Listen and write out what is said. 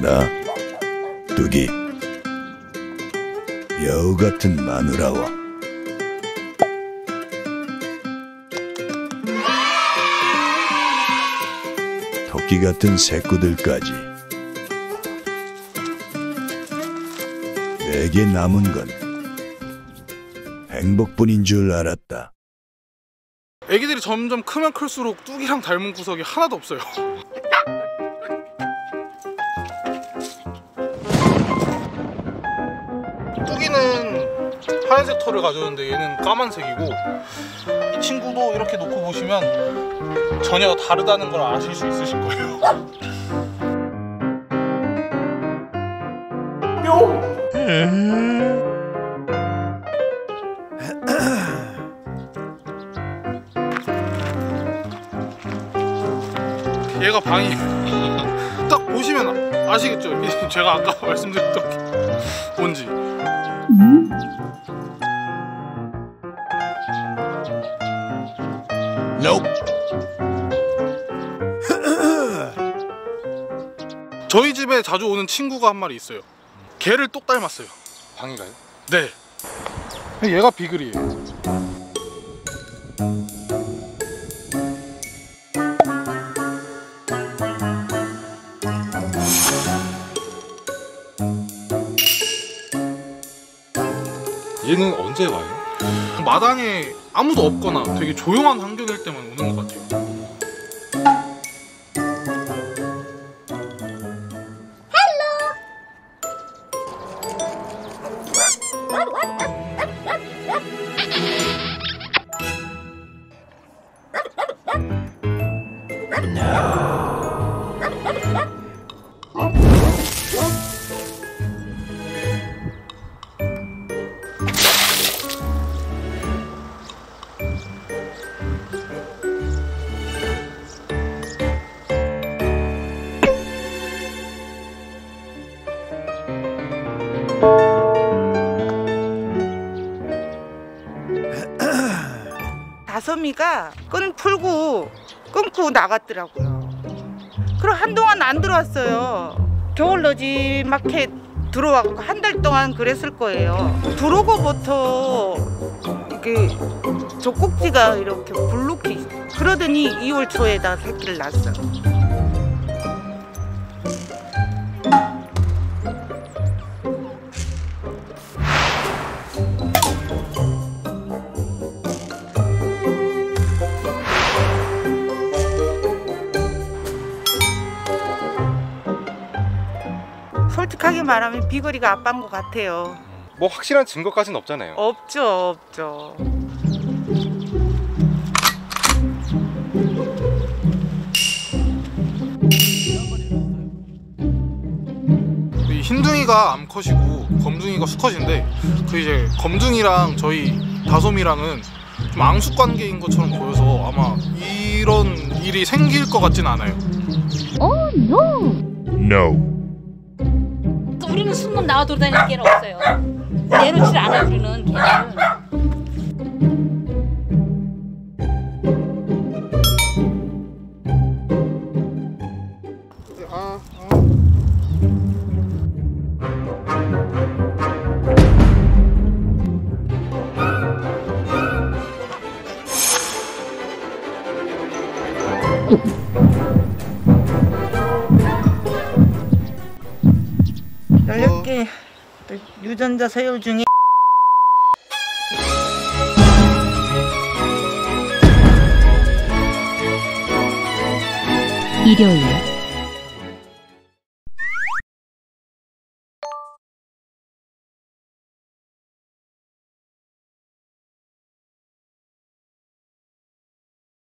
나 뚝이 여우 같은 마누라와 토끼 같은 새꾸들까지 내게 남은 건 행복뿐인 줄 알았다. 애기들이 점점 크면 클수록 뚝이랑 닮은 구석이 하나도 없어요. 뚜기는 하얀색 털을 가졌는데 얘는 까만색이고, 이 친구도 이렇게 놓고 보시면 전혀 다르다는 걸 아실 수 있으실 거예요. 뿅! 얘가 방이 딱 보시면 아시겠죠? 제가 아까 말씀드렸던 게 뭔지. Nope. 저희 집에 자주 오는 친구가 한 마리 있어요. 걔를 똑 닮았어요. 방이가요? 네. 얘가 비글이에요. 얘는 언제 와요? 마당에 아무도 없거나 되게 조용한 환경일 때만 오는 것 같아요. 다솜이가 끈 풀고 끊고 나갔더라고요. 그럼 한동안 안 들어왔어요. 겨울맞이 마켓 들어와서 한 달 동안 그랬을 거예요. 들어오고부터 이게 저 꼭지가 이렇게 불룩해. 그러더니 2월 초에다 새끼를 낳았어요. 솔직하게 말하면 비거리가 아빠인 것 같아요. 뭐 확실한 증거까지는 없잖아요. 없죠. 이 흰둥이가 암컷이고 검둥이가 수컷인데, 그 이제 검둥이랑 저희 다솜이랑은 좀 앙숙 관계인 것처럼 보여서 아마 이런 일이 생길 것 같진 않아요. Oh no. No. 우리는 숨만 나와 돌아다니는 개는 없어요. 내놓질 않아, 우리는 개를. 유전자 서열 중에 일요일